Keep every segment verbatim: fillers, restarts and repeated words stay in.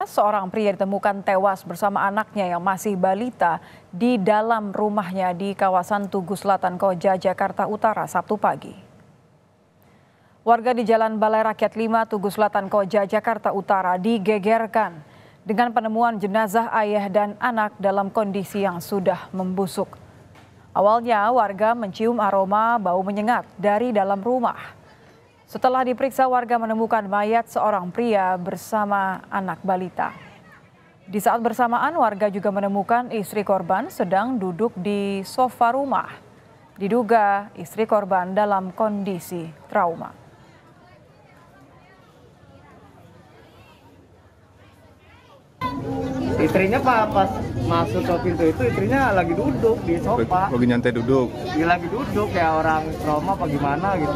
Seorang pria ditemukan tewas bersama anaknya yang masih balita di dalam rumahnya di kawasan Tugu Selatan Koja, Jakarta Utara, Sabtu pagi. Warga di Jalan Balai Rakyat lima, Tugu Selatan Koja, Jakarta Utara digegerkan dengan penemuan jenazah ayah dan anak dalam kondisi yang sudah membusuk. Awalnya warga mencium aroma bau menyengat dari dalam rumah. Setelah diperiksa, warga menemukan mayat seorang pria bersama anak balita. Di saat bersamaan, warga juga menemukan istri korban sedang duduk di sofa rumah. Diduga istri korban dalam kondisi trauma. Istrinya pas masuk ke pintu itu, istrinya lagi duduk di sofa. Lagi nyantai duduk? Dia lagi duduk, ya orang trauma apa gimana gitu.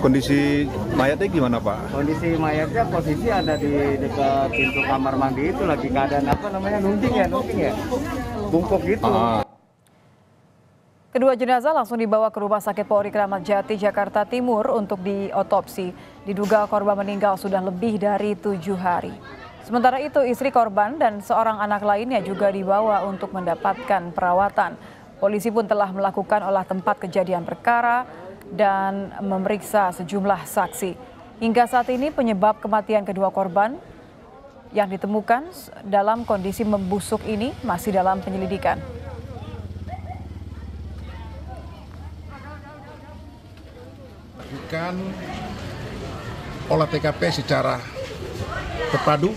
Kondisi mayatnya gimana, Pak? Kondisi mayatnya posisi ada di dekat pintu kamar mandi itu, lagi keadaan apa namanya, nunjing ya, nunjing ya, bungkuk gitu. Ah. Kedua jenazah langsung dibawa ke Rumah Sakit Polri Kramat Jati, Jakarta Timur untuk diotopsi. Diduga korban meninggal sudah lebih dari tujuh hari. Sementara itu, istri korban dan seorang anak lainnya juga dibawa untuk mendapatkan perawatan. Polisi pun telah melakukan olah tempat kejadian perkara dan memeriksa sejumlah saksi. Hingga saat ini penyebab kematian kedua korban yang ditemukan dalam kondisi membusuk ini masih dalam penyelidikan. Bukan olah T K P secara terpadu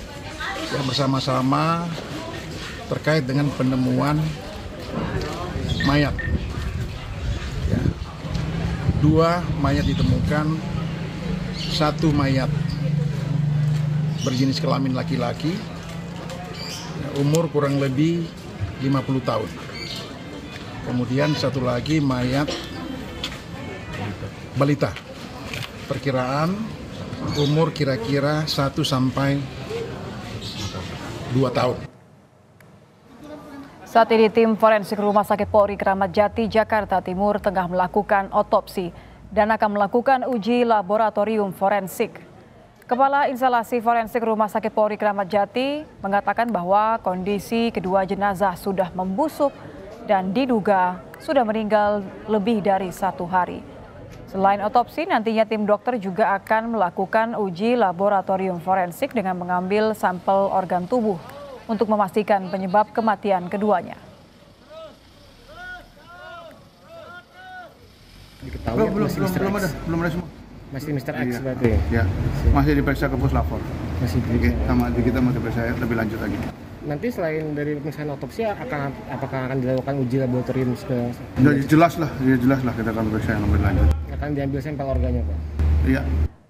yang bersama-sama terkait dengan penemuan mayat. Dua mayat ditemukan, satu mayat berjenis kelamin laki-laki, umur kurang lebih lima puluh tahun. Kemudian satu lagi mayat balita, perkiraan umur kira-kira satu sampai dua tahun. Saat ini tim forensik Rumah Sakit Polri Kramat Jati, Jakarta Timur tengah melakukan otopsi dan akan melakukan uji laboratorium forensik. Kepala Instalasi Forensik Rumah Sakit Polri Kramat Jati mengatakan bahwa kondisi kedua jenazah sudah membusuk dan diduga sudah meninggal lebih dari satu hari. Selain otopsi, nantinya tim dokter juga akan melakukan uji laboratorium forensik dengan mengambil sampel organ tubuh untuk memastikan penyebab kematian keduanya. Diketahui belum, masih belum, Mister belum X. ada, belum ada semua. Masih Mister X berarti ya? Iya, masih diperiksa ke puslapor. Masih diperiksa. Sama kita masih diperiksa lebih lanjut lagi. Nanti selain dari pemeriksaan otopsi, akan apakah akan dilakukan uji laboratorium? Sudah jelas lah, jelas lah kita akan periksa yang lebih lanjut. Akan diambil sampel organnya, Pak? Iya.